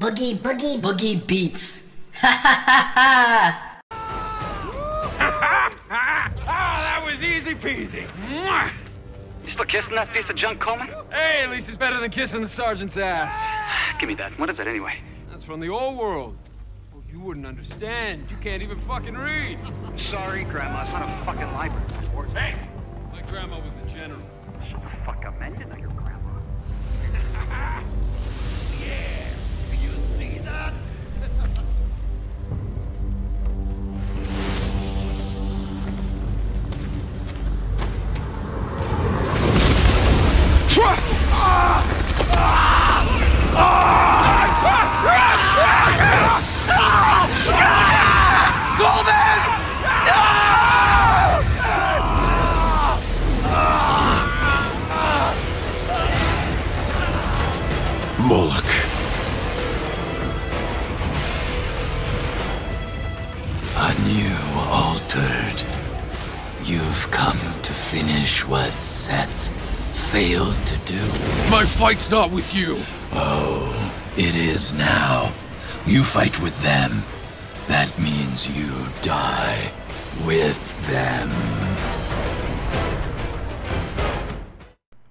BoogeyBeats. Ha ha ha ha! That was easy peasy. Mwah. You still kissing that piece of junk, Coleman? Hey, at least it's better than kissing the sergeant's ass. Give me that. What is it anyway? That's from the old world. Well, you wouldn't understand. You can't even fucking read. Sorry, Grandma. It's not a fucking library. Hey! My grandma was a general. Shut the fuck up, man. You know your grandma. Yeah! Do you see that? Moloch. A new altered. You've come to finish what Seth failed to do. My fight's not with you. Oh, it is now. You fight with them. That means you die with them.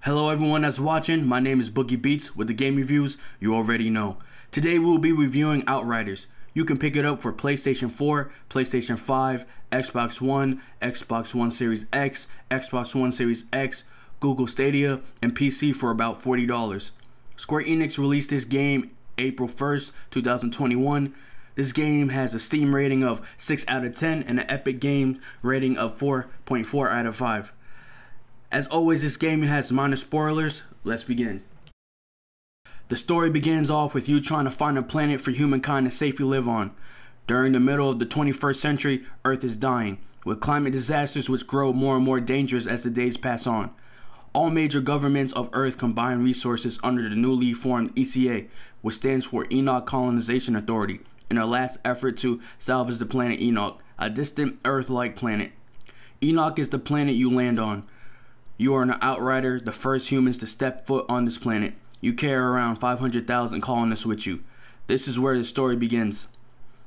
Hello everyone that's watching, my name is BoogeyBeats with the game reviews you already know. Today we will be reviewing Outriders. You can pick it up for PlayStation 4, PlayStation 5, Xbox One, Xbox One Series X, Xbox One Series X, Google Stadia, and PC for about $40. Square Enix released this game April 1st, 2021. This game has a Steam rating of 6 out of 10 and an Epic Games rating of 4.4 out of 5. As always, this game has minor spoilers. Let's begin. The story begins off with you trying to find a planet for humankind to safely live on. During the middle of the 21st century, Earth is dying, with climate disasters which grow more and more dangerous as the days pass on. All major governments of Earth combine resources under the newly formed ECA, which stands for Enoch Colonization Authority, in their last effort to salvage the planet Enoch, a distant Earth-like planet. Enoch is the planet you land on. You are an outrider, the first humans to step foot on this planet. You carry around 500,000 colonists with you. This is where the story begins.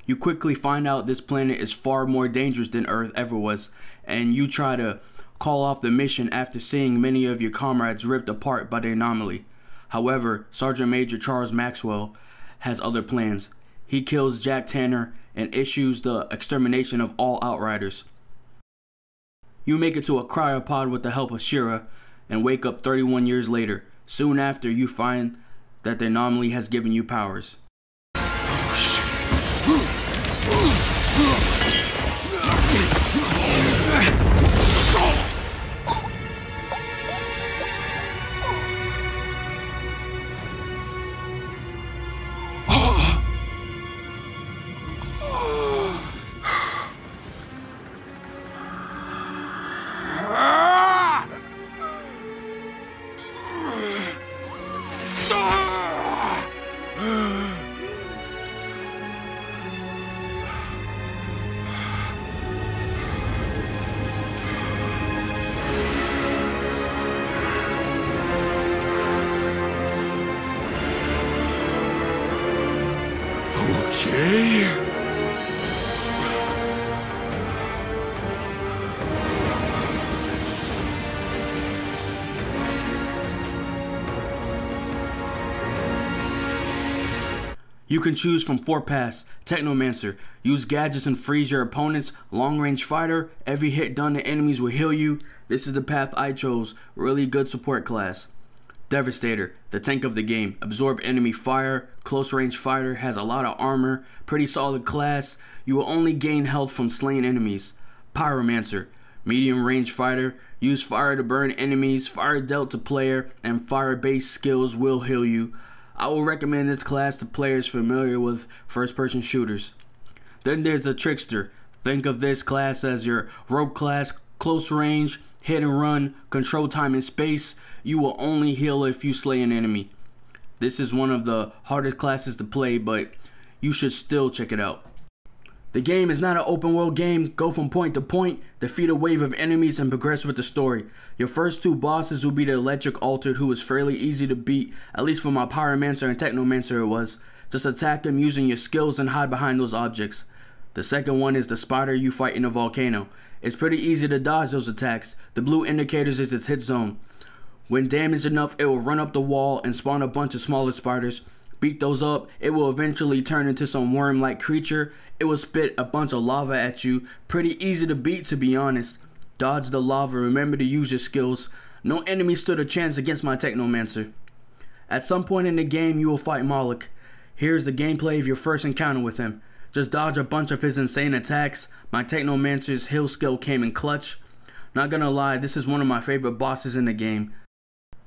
You quickly find out this planet is far more dangerous than Earth ever was, and you try to call off the mission after seeing many of your comrades ripped apart by the anomaly. However, Sergeant Major Charles Maxwell has other plans. He kills Jack Tanner and issues the extermination of all outriders. You make it to a cryopod with the help of Shira and wake up 31 years later. Soon after, you find that the anomaly has given you powers. You can choose from 4 paths: Technomancer, use gadgets and freeze your opponents; long range fighter, every hit done to enemies will heal you. This is the path I chose, really good support class. Devastator, the tank of the game, absorb enemy fire, close range fighter, has a lot of armor, pretty solid class. You will only gain health from slain enemies. Pyromancer, medium range fighter, use fire to burn enemies, fire dealt to player, and fire based skills will heal you. I will recommend this class to players familiar with first-person shooters. Then there's the Trickster. Think of this class as your rogue class, close range, hit and run, control time and space. You will only heal if you slay an enemy. This is one of the hardest classes to play, but you should still check it out. The game is not an open world game. Go from point to point, defeat a wave of enemies, and progress with the story. Your first 2 bosses will be the electric altered, who is fairly easy to beat, at least for my Pyromancer and Technomancer it was. Just attack them using your skills and hide behind those objects. The second one is the spider you fight in a volcano. It's pretty easy to dodge those attacks. The blue indicators is its hit zone. When damaged enough, it will run up the wall and spawn a bunch of smaller spiders. Beat those up, it will eventually turn into some worm-like creature. It will spit a bunch of lava at you. Pretty easy to beat, to be honest. Dodge the lava, remember to use your skills. No enemy stood a chance against my Technomancer. At some point in the game, you will fight Moloch. Here's the gameplay of your first encounter with him. Just dodge a bunch of his insane attacks. My Technomancer's heal skill came in clutch. Not gonna lie, this is one of my favorite bosses in the game.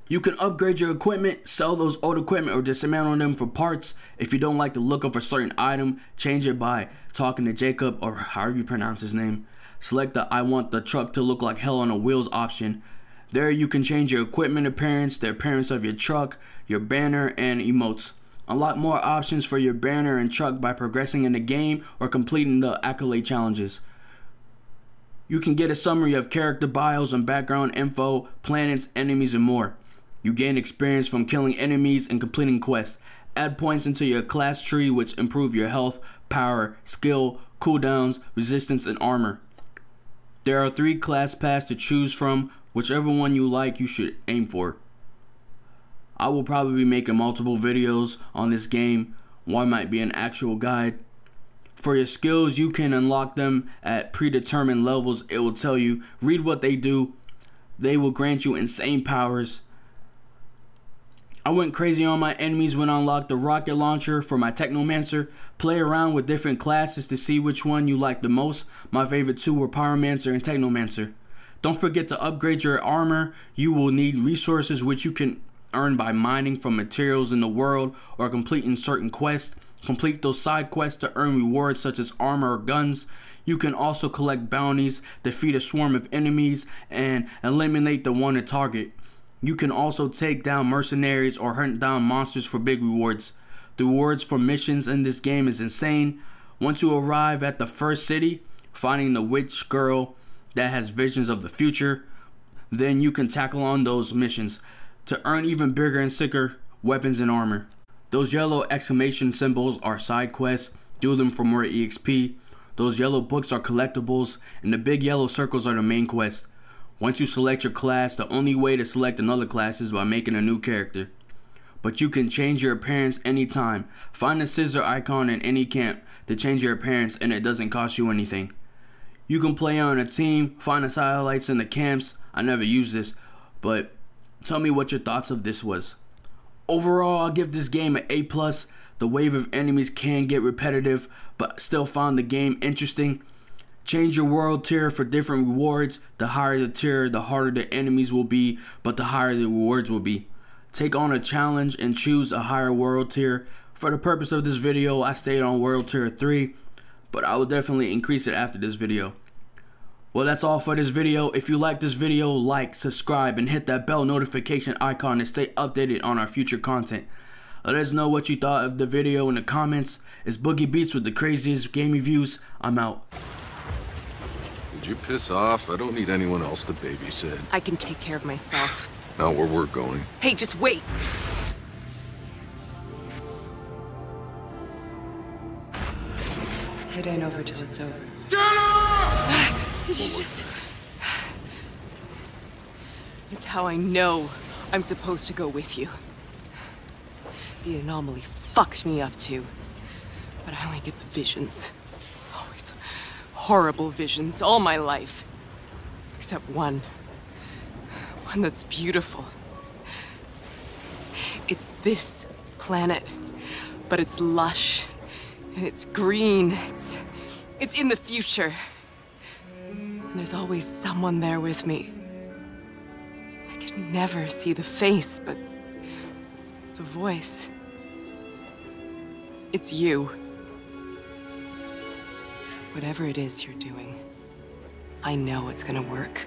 You can upgrade your equipment, sell those old equipment, or dismantle them for parts. If you don't like the look of a certain item, change it by talking to Jacob, or however you pronounce his name. Select the I want the truck to look like hell on the wheels option. There you can change your equipment appearance, the appearance of your truck, your banner, and emotes. Unlock more options for your banner and truck by progressing in the game or completing the accolade challenges. You can get a summary of character bios and background info, planets, enemies, and more. You gain experience from killing enemies and completing quests. Add points into your class tree, which improve your health, power, skill, cooldowns, resistance, and armor. There are 3 class paths to choose from. Whichever one you like, you should aim for. I will probably be making multiple videos on this game. One might be an actual guide. For your skills, you can unlock them at predetermined levels. It will tell you, read what they do. They will grant you insane powers. I went crazy on my enemies when I unlocked the rocket launcher for my Technomancer. Play around with different classes to see which one you like the most. My favorite 2 were Pyromancer and Technomancer. Don't forget to upgrade your armor. You will need resources, which you can earn by mining from materials in the world or completing certain quests. Complete those side quests to earn rewards such as armor or guns. You can also collect bounties, defeat a swarm of enemies, and eliminate the wanted target. You can also take down mercenaries or hunt down monsters for big rewards. The rewards for missions in this game is insane. Once you arrive at the first city, finding the witch girl that has visions of the future, then you can tackle on those missions to earn even bigger and sicker weapons and armor. Those yellow exclamation symbols are side quests. Do them for more EXP. Those yellow books are collectibles, and the big yellow circles are the main quest. Once you select your class, the only way to select another class is by making a new character. But you can change your appearance anytime. Find a scissor icon in any camp to change your appearance, and it doesn't cost you anything. You can play on a team, find the satellites in the camps. I never used this, but tell me what your thoughts of this was. Overall, I'll give this game an A+. The wave of enemies can get repetitive, but still found the game interesting. Change your world tier for different rewards. The higher the tier, the harder the enemies will be, but the higher the rewards will be. Take on a challenge and choose a higher world tier. For the purpose of this video, I stayed on world tier 3, but I will definitely increase it after this video. Well, that's all for this video. If you like this video, like, subscribe, and hit that bell notification icon to stay updated on our future content. Let us know what you thought of the video in the comments. It's BoogeyBeats with the craziest game reviews. I'm out. Would you piss off? I don't need anyone else to babysit. I can take care of myself. Not where we're going. Hey, just wait. It ain't over till it's over. Get up! Did you just... It's how I know I'm supposed to go with you. The anomaly fucked me up too. But I only get the visions. Always horrible visions all my life. Except one. One that's beautiful. It's this planet. But it's lush. And it's green. It's in the future. And there's always someone there with me. I could never see the face, but the voice. It's you. Whatever it is you're doing, I know it's gonna work.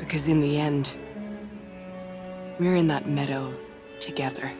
Because in the end, we're in that meadow together.